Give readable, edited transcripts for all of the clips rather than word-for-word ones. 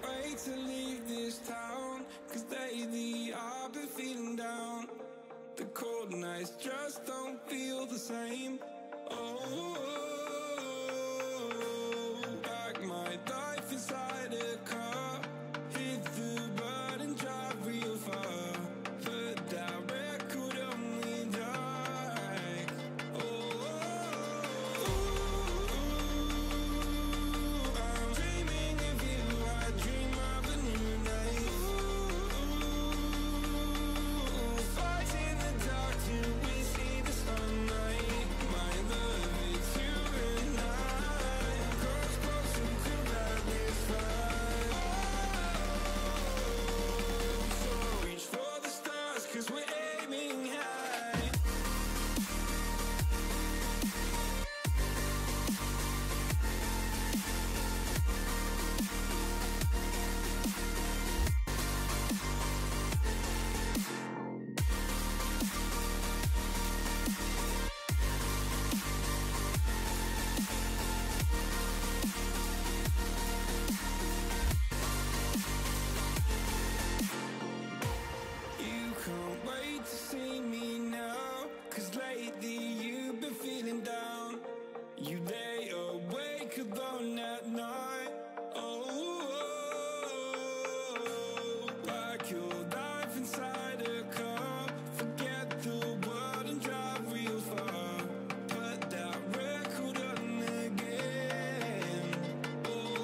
can't wait to leave this town, 'cause lately I've been feeling down. The cold nights just don't feel the same. Oh, pack my life inside a car, hit the bud and drive real far. Put that record on me, die. Oh, I'm dreaming of you, I dream of a new night. Ooh, fight in the dark till we see the sunlight. My love, it's you and I, close, close to madness, right? Oh, so reach for the stars, 'cause we're aiming high. Can't wait to see me now, 'cause lately you've been feeling down. You lay awake alone at night. Oh, pack your life inside a car, forget the world and drive real far. Put that record on again. Oh,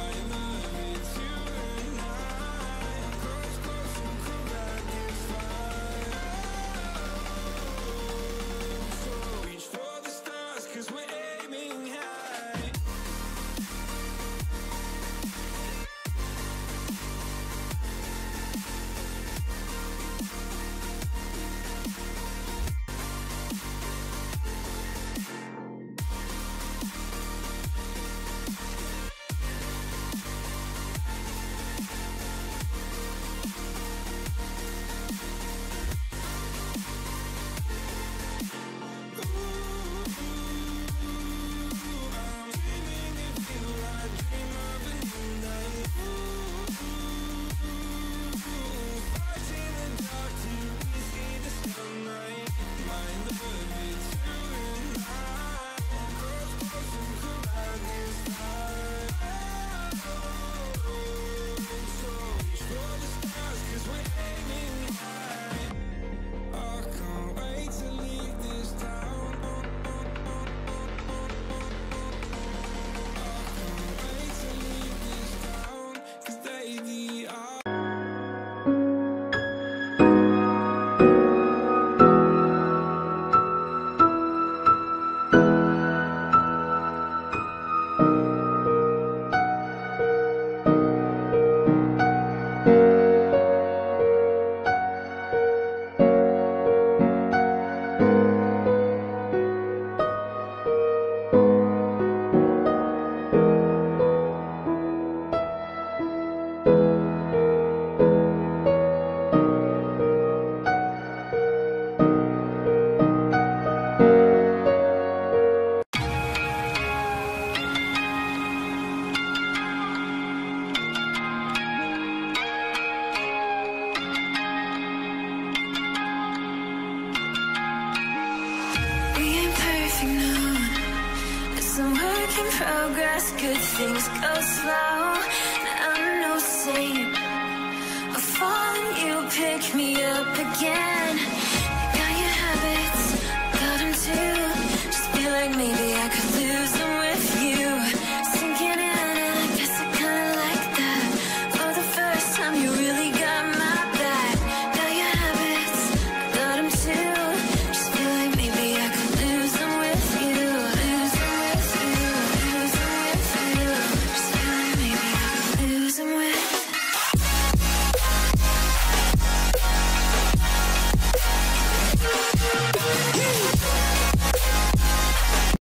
my love, it's you and I, close, close, we could ride this far. So reach for the stars, 'cause we're aiming high. I'm dreaming of you, I dream of a new night. Fight in the dark till we see the sunlight. My love, it's you and I, close, close, we could ride this high. So reach for the stars, 'cause we're aiming high. I can't wait to leave this town. I can't wait to leave this town, 'cause lately I progress, good things go slow. I'm no saint, I fall and you pick me up again.